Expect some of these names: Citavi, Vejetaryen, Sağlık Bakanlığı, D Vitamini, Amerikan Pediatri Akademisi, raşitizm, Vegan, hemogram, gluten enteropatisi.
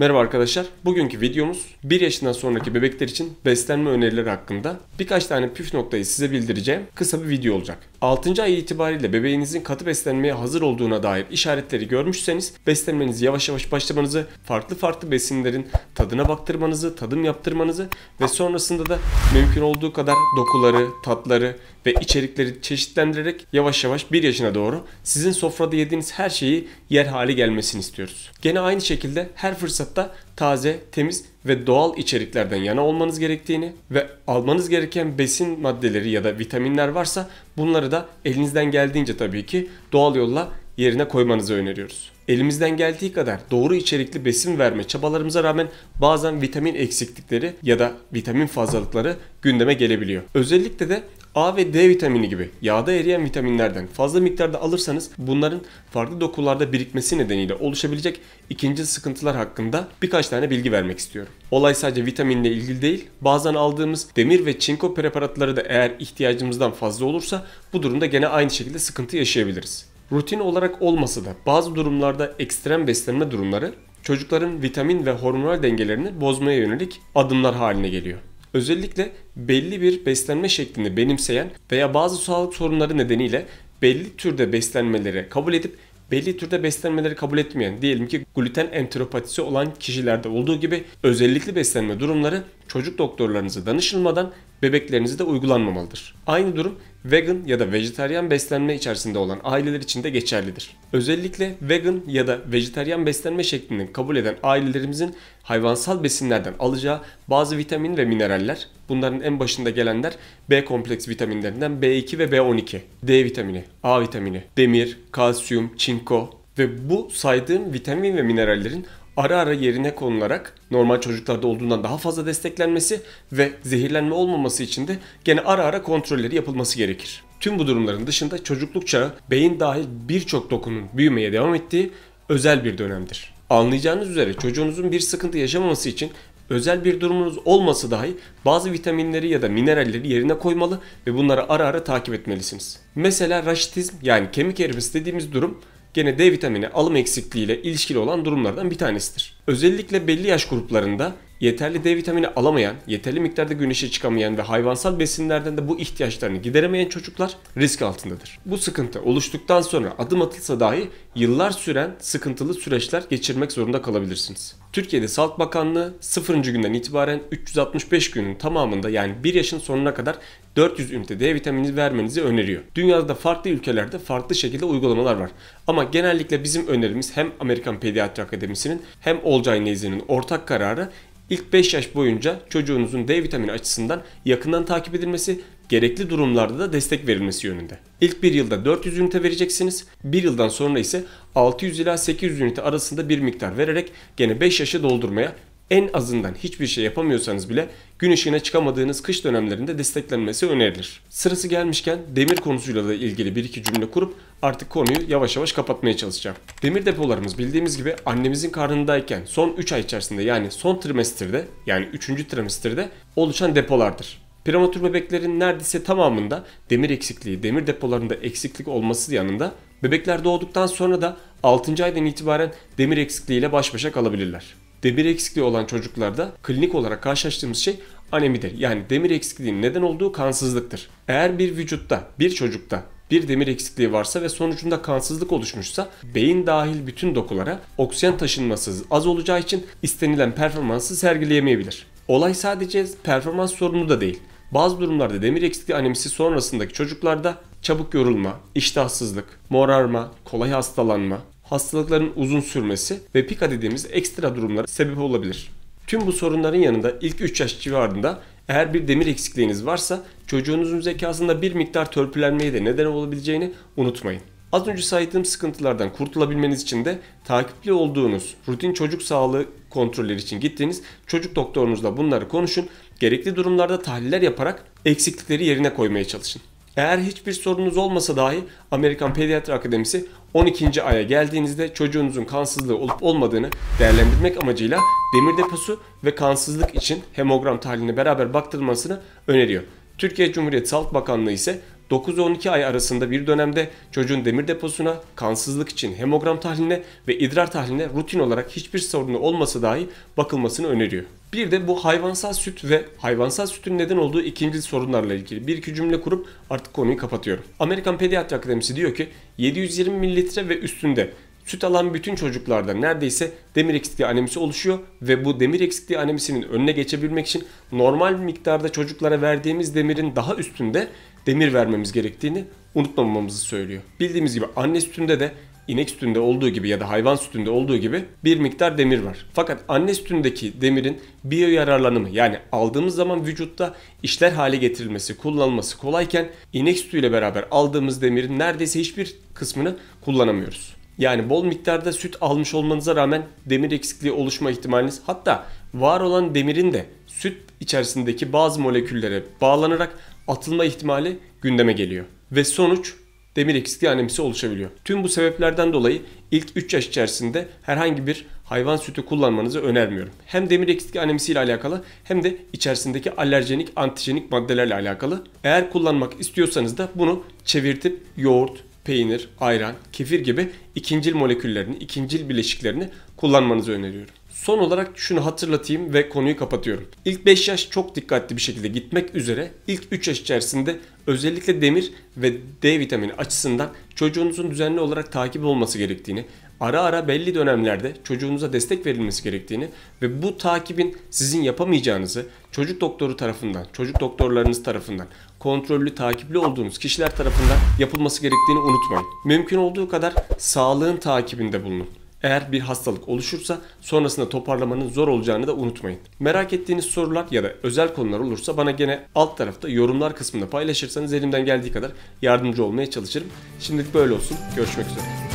Merhaba arkadaşlar. Bugünkü videomuz 1 yaşından sonraki bebekler için beslenme önerileri hakkında birkaç tane püf noktayı size bildireceğim kısa bir video olacak. 6. ay itibariyle bebeğinizin katı beslenmeye hazır olduğuna dair işaretleri görmüşseniz beslenmenizi yavaş yavaş başlamanızı, farklı besinlerin tadına baktırmanızı, tadım yaptırmanızı ve sonrasında da mümkün olduğu kadar dokuları, tatları ve içerikleri çeşitlendirerek yavaş yavaş 1 yaşına doğru sizin sofrada yediğiniz her şeyi yer hale gelmesini istiyoruz. Gene aynı şekilde her fırsatta taze, temiz ve doğal içeriklerden yana olmanız gerektiğini ve almanız gereken besin maddeleri ya da vitaminler varsa bunları da elinizden geldiğince tabii ki doğal yolla yerine koymanızı öneriyoruz. Elimizden geldiği kadar doğru içerikli besin verme çabalarımıza rağmen bazen vitamin eksiklikleri ya da vitamin fazlalıkları gündeme gelebiliyor. Özellikle de A ve D vitamini gibi yağda eriyen vitaminlerden fazla miktarda alırsanız bunların farklı dokularda birikmesi nedeniyle oluşabilecek ikinci sıkıntılar hakkında birkaç tane bilgi vermek istiyorum. Olay sadece vitaminle ilgili değil, bazen aldığımız demir ve çinko preparatları da eğer ihtiyacımızdan fazla olursa bu durumda gene aynı şekilde sıkıntı yaşayabiliriz. Rutin olarak olmasa da bazı durumlarda ekstrem beslenme durumları çocukların vitamin ve hormonal dengelerini bozmaya yönelik adımlar haline geliyor. Özellikle belli bir beslenme şeklini benimseyen veya bazı sağlık sorunları nedeniyle belli türde beslenmeleri kabul etmeyen, diyelim ki gluten enteropatisi olan kişilerde olduğu gibi özellikli beslenme durumları çocuk doktorlarınıza danışılmadan bebeklerinize de uygulanmamalıdır. Aynı durum vegan ya da vejetaryen beslenme içerisinde olan aileler için de geçerlidir. Özellikle vegan ya da vejetaryen beslenme şeklini kabul eden ailelerimizin hayvansal besinlerden alacağı bazı vitamin ve mineraller, bunların en başında gelenler B kompleks vitaminlerinden B2 ve B12, D vitamini, A vitamini, demir, kalsiyum, çinko ve bu saydığım vitamin ve minerallerin ara ara yerine konularak normal çocuklarda olduğundan daha fazla desteklenmesi ve zehirlenme olmaması için de gene ara ara kontrolleri yapılması gerekir. Tüm bu durumların dışında çocukluk çağı beyin dahil birçok dokunun büyümeye devam ettiği özel bir dönemdir. Anlayacağınız üzere çocuğunuzun bir sıkıntı yaşamaması için özel bir durumunuz olması dahi bazı vitaminleri ya da mineralleri yerine koymalı ve bunları ara ara takip etmelisiniz. Mesela raşitizm, yani kemik erimesi dediğimiz durum gene D vitamini alım eksikliği ile ilişkili olan durumlardan bir tanesidir. Özellikle belli yaş gruplarında yeterli D vitamini alamayan, yeterli miktarda güneşe çıkamayan ve hayvansal besinlerden de bu ihtiyaçlarını gideremeyen çocuklar risk altındadır. Bu sıkıntı oluştuktan sonra adım atılsa dahi yıllar süren sıkıntılı süreçler geçirmek zorunda kalabilirsiniz. Türkiye'de Sağlık Bakanlığı 0. günden itibaren 365 günün tamamında, yani 1 yaşın sonuna kadar 400 ünite D vitamini vermenizi öneriyor. Dünyada da farklı ülkelerde farklı şekilde uygulamalar var. Ama genellikle bizim önerimiz hem Amerikan Pediatri Akademisi'nin hem Olcay Neyzen'in ortak kararı İlk 5 yaş boyunca çocuğunuzun D vitamini açısından yakından takip edilmesi, gerekli durumlarda da destek verilmesi yönünde. İlk 1 yılda 400 ünite vereceksiniz. 1 yıldan sonra ise 600 ila 800 ünite arasında bir miktar vererek gene 5 yaşı doldurmaya, en azından hiçbir şey yapamıyorsanız bile gün ışığına çıkamadığınız kış dönemlerinde desteklenmesi önerilir. Sırası gelmişken demir konusuyla da ilgili bir iki cümle kurup artık konuyu yavaş yavaş kapatmaya çalışacağım. Demir depolarımız bildiğimiz gibi annemizin karnındayken son 3 ay içerisinde, yani son trimesterde, yani 3. trimesterde oluşan depolardır. Prematür bebeklerin neredeyse tamamında demir eksikliği, demir depolarında eksiklik olması yanında bebekler doğduktan sonra da 6. aydan itibaren demir eksikliğiyle baş başa kalabilirler. Demir eksikliği olan çocuklarda klinik olarak karşılaştığımız şey anemidir. Yani demir eksikliğinin neden olduğu kansızlıktır. Eğer bir vücutta, bir çocukta bir demir eksikliği varsa ve sonucunda kansızlık oluşmuşsa beyin dahil bütün dokulara oksijen taşınması az olacağı için istenilen performansı sergileyemeyebilir. Olay sadece performans sorunu da değil. Bazı durumlarda demir eksikliği anemisi sonrasındaki çocuklarda çabuk yorulma, iştahsızlık, morarma, kolay hastalanma, hastalıkların uzun sürmesi ve pika dediğimiz ekstra durumlara sebep olabilir. Tüm bu sorunların yanında ilk 3 yaş civarında eğer bir demir eksikliğiniz varsa çocuğunuzun zekasında bir miktar törpülenmeye de neden olabileceğini unutmayın. Az önce saydığım sıkıntılardan kurtulabilmeniz için de takipli olduğunuz, rutin çocuk sağlığı kontrolleri için gittiğiniz çocuk doktorunuzla bunları konuşun. Gerekli durumlarda tahliller yaparak eksiklikleri yerine koymaya çalışın. Eğer hiçbir sorunuz olmasa dahi Amerikan Pediatri Akademisi 12. aya geldiğinizde çocuğunuzun kansızlığı olup olmadığını değerlendirmek amacıyla demir deposu ve kansızlık için hemogram tahliline beraber baktırılmasını öneriyor. Türkiye Cumhuriyeti Sağlık Bakanlığı ise 9-12 ay arasında bir dönemde çocuğun demir deposuna, kansızlık için hemogram tahliline ve idrar tahliline rutin olarak hiçbir sorunu olmasa dahi bakılmasını öneriyor. Bir de bu hayvansal süt ve hayvansal sütün neden olduğu ikinci sorunlarla ilgili bir iki cümle kurup artık konuyu kapatıyorum. Amerikan Pediatri Akademisi diyor ki 720 mililitre ve üstünde süt alan bütün çocuklarda neredeyse demir eksikliği anemisi oluşuyor ve bu demir eksikliği anemisinin önüne geçebilmek için normal miktarda çocuklara verdiğimiz demirin daha üstünde demir vermemiz gerektiğini unutmamamızı söylüyor. Bildiğimiz gibi anne sütünde de inek sütünde olduğu gibi ya da hayvan sütünde olduğu gibi bir miktar demir var. Fakat anne sütündeki demirin biyoyararlanımı yani aldığımız zaman vücutta işler hale getirilmesi, kullanılması kolayken inek sütüyle beraber aldığımız demirin neredeyse hiçbir kısmını kullanamıyoruz. Yani bol miktarda süt almış olmanıza rağmen demir eksikliği oluşma ihtimaliniz, hatta var olan demirin de süt içerisindeki bazı moleküllere bağlanarak atılma ihtimali gündeme geliyor. Ve sonuç demir eksikliği anemisi oluşabiliyor. Tüm bu sebeplerden dolayı ilk 3 yaş içerisinde herhangi bir hayvan sütü kullanmanızı önermiyorum. Hem demir eksikliği anemisi ile alakalı hem de içerisindeki alerjenik, antijenik maddelerle alakalı. Eğer kullanmak istiyorsanız da bunu çevirtip yoğurt, peynir, ayran, kefir gibi ikincil moleküllerini, ikincil bileşiklerini kullanmanızı öneriyorum. Son olarak şunu hatırlatayım ve konuyu kapatıyorum. İlk 5 yaş çok dikkatli bir şekilde gitmek üzere ilk 3 yaş içerisinde özellikle demir ve D vitamini açısından çocuğunuzun düzenli olarak takip olması gerektiğini, ara ara belli dönemlerde çocuğunuza destek verilmesi gerektiğini ve bu takibin sizin yapamayacağınızı çocuk doktoru tarafından, çocuk doktorlarınız tarafından, kontrollü takipli olduğunuz kişiler tarafından yapılması gerektiğini unutmayın. Mümkün olduğu kadar sağlığın takibinde bulunun. Eğer bir hastalık oluşursa sonrasında toparlamanın zor olacağını da unutmayın. Merak ettiğiniz sorular ya da özel konular olursa bana gene alt tarafta yorumlar kısmında paylaşırsanız elimden geldiği kadar yardımcı olmaya çalışırım. Şimdilik böyle olsun. Görüşmek üzere.